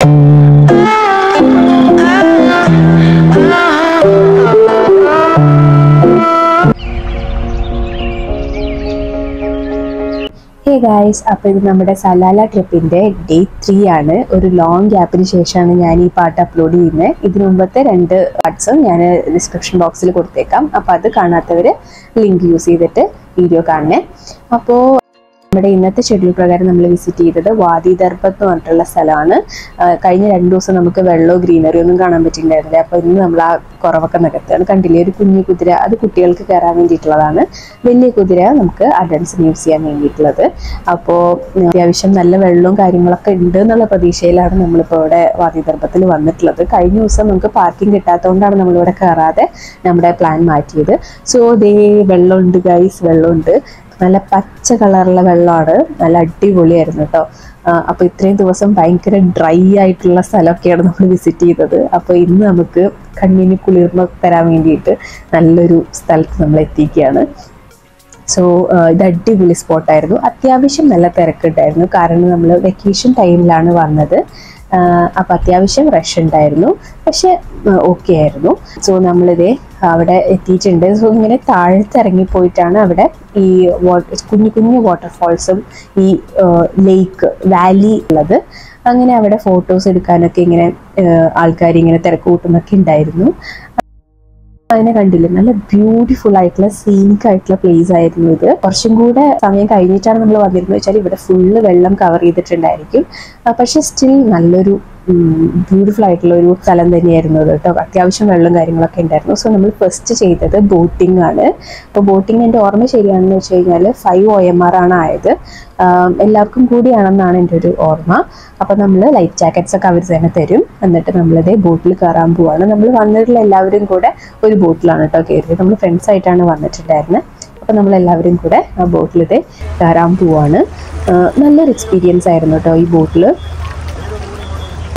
Hey guys, അപ്പോൾ ഇത് നമ്മുടെ സലാല ട്രിപ്പിന്റെ ഡേ 3 ആണ്. ഒരു ലോങ് ഗ്യാപ്പിന് ശേഷമാണ് ഞാൻ ഈ പാർട്ട് അപ്ലോഡ് ചെയ്യുന്നത്. ഇതിനു മുമ്പത്തെ രണ്ട് പാർട്സും ഞാൻ ഡിസ്ക്രിപ്ഷൻ ബോക്സിൽ കൊടുത്തേക്കാം. അപ്പോൾ അത് കാണാത്തവർ ലിങ്ക് യൂസ് ചെയ്തിട്ട് വീഡിയോ കാണണേ. അപ്പോൾ നമ്മുടെ ഇന്നത്തെ ഷെഡ്യൂൾ പ്രകാരം നമ്മൾ വിസിറ്റ് ചെയ്തത് വാദി ദർബത്ത് എന്ന് പറഞ്ഞിട്ടുള്ള സ്ഥലമാണ്. കഴിഞ്ഞ രണ്ട് ദിവസം നമുക്ക് വെള്ളമോ ഗ്രീനറിയോ ഒന്നും കാണാൻ പറ്റിയിട്ടുണ്ടായിരുന്നില്ല. അപ്പോൾ ഇന്ന് നമ്മൾ ആ കുറവൊക്കെ നികത്തുകയാണ്. കണ്ടില്ലേ, ഒരു കുഞ്ഞു കുതിര, അത് കുട്ടികൾക്ക് കയറാൻ വേണ്ടിയിട്ടുള്ളതാണ്. വലിയ കുതിര നമുക്ക് അഡൽട്ട്സിന് യൂസ് ചെയ്യാൻ വേണ്ടിയിട്ടുള്ളത്. അപ്പോൾ അത്യാവശ്യം നല്ല വെള്ളവും കാര്യങ്ങളൊക്കെ ഉണ്ട് എന്നുള്ള പ്രതീക്ഷയിലാണ് നമ്മളിപ്പോൾ ഇവിടെ വാദി ദർബത്തിൽ വന്നിട്ടുള്ളത്. കഴിഞ്ഞ ദിവസം നമുക്ക് പാർക്കിംഗ് കിട്ടാത്തതുകൊണ്ടാണ് നമ്മളിവിടെ കയറാതെ നമ്മുടെ പ്ലാൻ മാറ്റിയത്. സോ ദേ വെള്ളമുണ്ട് ഗൈസ്, വെള്ളമുണ്ട്. നല്ല പച്ച കളറുള്ള വെള്ളമാണ്. നല്ല അടിപൊളിയായിരുന്നു കേട്ടോ. അപ്പോൾ ഇത്രയും ദിവസം ഭയങ്കര ഡ്രൈ ആയിട്ടുള്ള സ്ഥലമൊക്കെയാണ് നമ്മൾ വിസിറ്റ് ചെയ്തത്. അപ്പോൾ ഇന്ന് നമുക്ക് കണ്ണിന് കുളിർമ തരാൻ വേണ്ടിയിട്ട് നല്ലൊരു സ്ഥലത്ത് നമ്മൾ എത്തിക്കുകയാണ്. സോ ഇത് അടിപൊളി സ്പോട്ടായിരുന്നു. അത്യാവശ്യം നല്ല തിരക്കുണ്ടായിരുന്നു, കാരണം നമ്മൾ വെക്കേഷൻ ടൈമിലാണ് വന്നത്. അപ്പം അത്യാവശ്യം റഷ് ഉണ്ടായിരുന്നു, പക്ഷെ ഓക്കെ ആയിരുന്നു. സോ നമ്മളിതേ അവിടെ എത്തിയിട്ടുണ്ട്. സോ ഇങ്ങനെ താഴത്തിറങ്ങിപ്പോയിട്ടാണ് അവിടെ ഈ കുഞ്ഞു കുഞ്ഞു വാട്ടർഫോൾസും ഈ ലേക്ക് വാലി ഉള്ളത്. അങ്ങനെ അവിടെ ഫോട്ടോസ് എടുക്കാനൊക്കെ ഇങ്ങനെ ആൾക്കാർ ഇങ്ങനെ തിരക്ക് കൂട്ടുന്നൊക്കെ ഉണ്ടായിരുന്നു. അതിനെ കണ്ടില്ലേ, നല്ല ബ്യൂട്ടിഫുൾ ആയിട്ടുള്ള സീനിക് ആയിട്ടുള്ള പ്ലേസ് ആയിരുന്നു ഇത്. കുറച്ചും കൂടെ സമയം കഴിഞ്ഞിട്ടാണ് നമ്മൾ വന്നിരുന്നത് വെച്ചാൽ ഇവിടെ ഫുള്ള് വെള്ളം കവർ ചെയ്തിട്ടുണ്ടായിരിക്കും. പക്ഷെ സ്റ്റിൽ നല്ലൊരു ബ്യൂട്ടിഫുൾ ആയിട്ടുള്ള ഒരു സ്ഥലം തന്നെയായിരുന്നു കേട്ടോ. അത്യാവശ്യം വെള്ളം കാര്യങ്ങളൊക്കെ ഉണ്ടായിരുന്നു. സോ നമ്മൾ ഫസ്റ്റ് ചെയ്തത് ബോട്ടിംഗ് ആണ്. അപ്പോൾ ബോട്ടിംഗ് എൻ്റെ ഓർമ്മ ശരിയാണെന്ന് വെച്ച് കഴിഞ്ഞാൽ 5 OMR ആണ് ആയത്. എല്ലാവർക്കും കൂടിയാണെന്നാണ് എൻ്റെ ഒരു ഓർമ്മ. അപ്പോൾ നമ്മൾ ലൈഫ് ജാക്കറ്റ്സ് ഒക്കെ അവർ തന്നെ തരും. എന്നിട്ട് നമ്മളിതേ ബോട്ടിൽ കയറാൻ പോവാണ്. നമ്മൾ വന്നിട്ടുള്ള എല്ലാവരും കൂടെ ഒരു ബോട്ടിലാണ് കേട്ടോ കയറിയത്. നമ്മൾ ഫ്രണ്ട്സായിട്ടാണ് വന്നിട്ടുണ്ടായിരുന്നത്. അപ്പോൾ നമ്മളെല്ലാവരും കൂടെ ആ ബോട്ടിലിതേ കയറാൻ പോവാണ്. നല്ലൊരു എക്സ്പീരിയൻസ് ആയിരുന്നു കേട്ടോ ഈ ബോട്ടിൽ.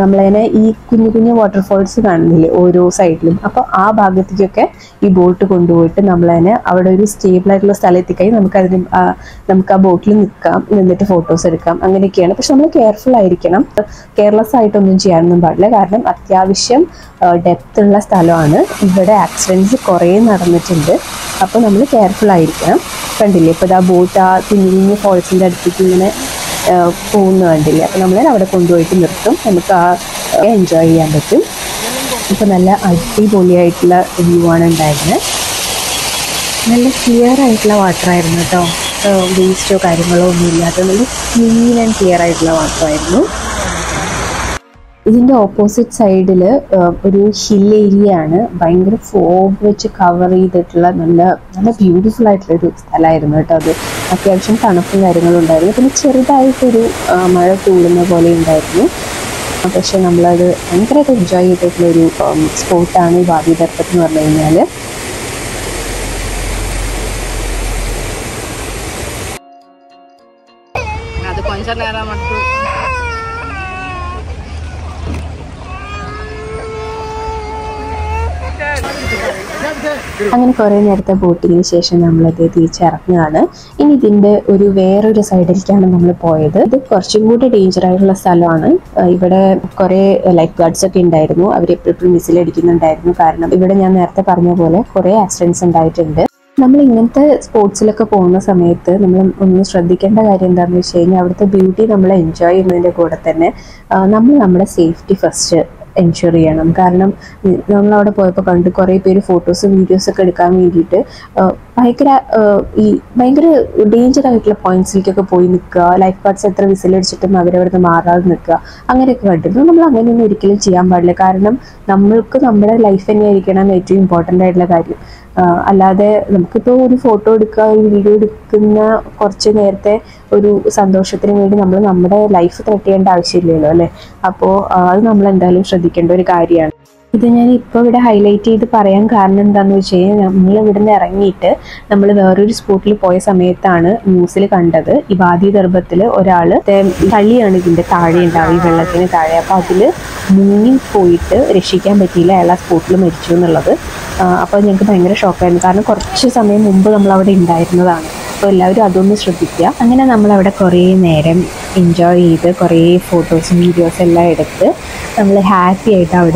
നമ്മളതിനെ ഈ കുഞ്ഞു കുഞ്ഞു വാട്ടർഫോൾസ് കാണുന്നില്ലേ ഓരോ സൈഡിലും, അപ്പോൾ ആ ഭാഗത്തേക്കൊക്കെ ഈ ബോട്ട് കൊണ്ടുപോയിട്ട് നമ്മളതിനെ അവിടെ ഒരു സ്റ്റേബിളായിട്ടുള്ള സ്ഥലത്തേക്കായി നമുക്ക് ആ ബോട്ടിൽ നിൽക്കാം, നിന്നിട്ട് ഫോട്ടോസ് എടുക്കാം, അങ്ങനെയൊക്കെയാണ്. പക്ഷെ നമ്മൾ കെയർഫുൾ ആയിരിക്കണം, കെയർലെസ് ആയിട്ടൊന്നും ചെയ്യാനൊന്നും പാടില്ല. കാരണം അത്യാവശ്യം ഡെപ്ത് ഉള്ള സ്ഥലമാണ്. ഇവിടെ ആക്സിഡൻറ്റ്സ് കുറേ നടന്നിട്ടുണ്ട്. അപ്പോൾ നമ്മൾ കെയർഫുൾ ആയിരിക്കണം. കണ്ടില്ലേ, ഇപ്പോൾ ആ ബോട്ട് ആ കുഞ്ഞു കുഞ്ഞു ഫോൾസിൻ്റെ അടുത്തേക്ക് ഇങ്ങനെ പോകുന്ന കണ്ടില്ല. അപ്പോൾ നമ്മൾ അവിടെ കൊണ്ടുപോയിട്ട് നിർത്തും, നമുക്ക് ആ എൻജോയ് ചെയ്യാൻ പറ്റും. ഇപ്പോൾ നല്ല അടിപൊളിയായിട്ടുള്ള വ്യൂ ആണ് ഉണ്ടായിരുന്നത്. നല്ല ക്ലിയർ ആയിട്ടുള്ള വാട്ടർ ആയിരുന്നു കേട്ടോ. വേസ്റ്റോ കാര്യങ്ങളോ ഒന്നും ഇല്ലാതെ നല്ല ക്ലീൻ ആൻഡ് ക്ലിയർ ആയിട്ടുള്ള വാട്ടർ ആയിരുന്നു. ഇതിൻ്റെ ഓപ്പോസിറ്റ് സൈഡിൽ ഒരു ഹിൽ ഏരിയ ആണ്. ഭയങ്കര ഫോഗ് വെച്ച് കവർ ചെയ്തിട്ടുള്ള നല്ല നല്ല ബ്യൂട്ടിഫുൾ ആയിട്ടുള്ളൊരു സ്ഥലമായിരുന്നു കേട്ടോ അത്. അത്യാവശ്യം തണുപ്പും കാര്യങ്ങളും ഉണ്ടായിരുന്നു. പിന്നെ ചെറുതായിട്ടൊരു മഴ തൂളുന്ന പോലെ ഉണ്ടായിരുന്നു. പക്ഷെ നമ്മളത് ഭയങ്കരമായിട്ട് എൻജോയ് ചെയ്തിട്ടുള്ളൊരു സ്പോട്ടാണ് ഈ വാദി ദർബത്ത് എന്ന് പറഞ്ഞു കഴിഞ്ഞാൽ. അങ്ങനെ കുറേ നേരത്തെ ബോട്ടിങ്ങിന് ശേഷം നമ്മളത് തിരിച്ചിറങ്ങുകയാണ്. ഇനി ഇതിൻ്റെ ഒരു വേറൊരു സൈഡിലേക്കാണ് നമ്മൾ പോയത്. ഇത് കുറച്ചും കൂടി ഡേഞ്ചർ ആയിട്ടുള്ള സ്ഥലമാണ്. ഇവിടെ കുറേ ലൈഫ് ഗാർഡ്സ് ഒക്കെ ഉണ്ടായിരുന്നു. അവർ എപ്പോഴും മിസിലടിക്കുന്നുണ്ടായിരുന്നു. കാരണം ഇവിടെ ഞാൻ നേരത്തെ പറഞ്ഞ പോലെ കുറേ ആക്സിഡൻറ്റ്സ് ഉണ്ടായിട്ടുണ്ട്. നമ്മൾ ഇങ്ങനത്തെ സ്പോർട്സിലൊക്കെ പോകുന്ന സമയത്ത് നമ്മൾ ഒന്ന് ശ്രദ്ധിക്കേണ്ട കാര്യം എന്താണെന്ന് വെച്ച് കഴിഞ്ഞാൽ, അവിടുത്തെ ബ്യൂട്ടി നമ്മൾ എൻജോയ് ചെയ്യുന്നതിൻ്റെ കൂടെ തന്നെ നമ്മൾ നമ്മുടെ സേഫ്റ്റി ഫസ്റ്റ് എൻഷുർ ചെയ്യണം. കാരണം നമ്മളവിടെ പോയപ്പോൾ കണ്ട് കുറേ പേര് ഫോട്ടോസും വീഡിയോസൊക്കെ എടുക്കാൻ വേണ്ടിയിട്ട് ഭയങ്കര ഡേഞ്ചർ ആയിട്ടുള്ള പോയിന്റ്സിലേക്കൊക്കെ പോയി നിൽക്കുക, ലൈഫ് ഗാർഡ്സ് എത്ര വിസിലടിച്ചിട്ടും അവരവിടുന്ന് മാറാതെ നിൽക്കുക, അങ്ങനെയൊക്കെ കണ്ടിരുന്നു. നമ്മൾ അങ്ങനെയൊന്നും ഒരിക്കലും ചെയ്യാൻ പാടില്ല. കാരണം നമ്മൾക്ക് നമ്മുടെ ലൈഫ് തന്നെയായിരിക്കണം ഏറ്റവും ഇമ്പോർട്ടൻ്റ് ആയിട്ടുള്ള കാര്യം. അല്ലാതെ നമുക്കിപ്പോൾ ഒരു ഫോട്ടോ എടുക്കുക, ഒരു വീഡിയോ എടുക്കുന്ന കുറച്ച് നേരത്തെ ഒരു സന്തോഷത്തിന് വേണ്ടി നമ്മൾ നമ്മുടെ ലൈഫ് ത്രെറ്റ് ചെയ്യേണ്ട ആവശ്യമില്ലല്ലോ അല്ലേ. അപ്പോൾ അത് നമ്മൾ എന്തായാലും ശ്രദ്ധിക്കേണ്ട ഒരു കാര്യമാണ്. ഇത് ഞാൻ ഇപ്പോൾ ഇവിടെ ഹൈലൈറ്റ് ചെയ്ത് പറയാൻ കാരണം എന്താണെന്ന് വെച്ച് കഴിഞ്ഞാൽ, നമ്മൾ ഇവിടുന്ന് ഇറങ്ങിയിട്ട് നമ്മൾ വേറൊരു സ്പോട്ടിൽ പോയ സമയത്താണ് ന്യൂസിൽ കണ്ടത് ഈ വാദി ദർബത്തിൽ ഒരാൾ തള്ളിയാണ് ഇതിൻ്റെ താഴെ ഉണ്ടാവും, ഈ വെള്ളത്തിന് താഴെ. അപ്പോൾ അതിൽ മുങ്ങിപ്പോയിട്ട് രക്ഷിക്കാൻ പറ്റിയില്ല, അയാൾ ആ സ്പോട്ടിൽ മരിച്ചു എന്നുള്ളത്. അപ്പോൾ ഞങ്ങൾക്ക് ഭയങ്കര ഷോക്കായിരുന്നു. കാരണം കുറച്ച് സമയം മുമ്പ് നമ്മളവിടെ ഉണ്ടായിരുന്നതാണ്. അപ്പോൾ എല്ലാവരും അതൊന്ന് ശ്രദ്ധിക്കുക. അങ്ങനെ നമ്മളവിടെ കുറേ നേരം enjoy the photos and videos. We are happy to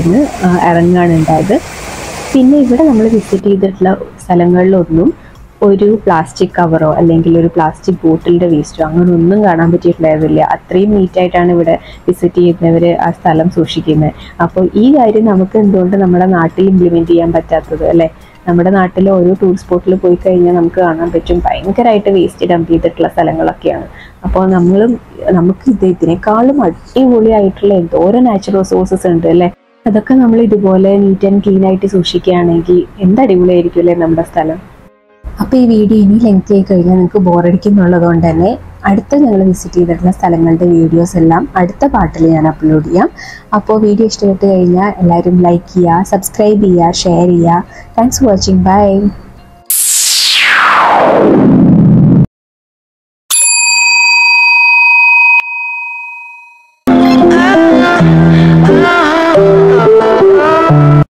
visit the plastic cover or plastic bottle. We visit we have to go to a tour spot and we have to go to a waste dump. So, we have natural sources. If you like this video, subscribe and share. Thanks for watching. Bye.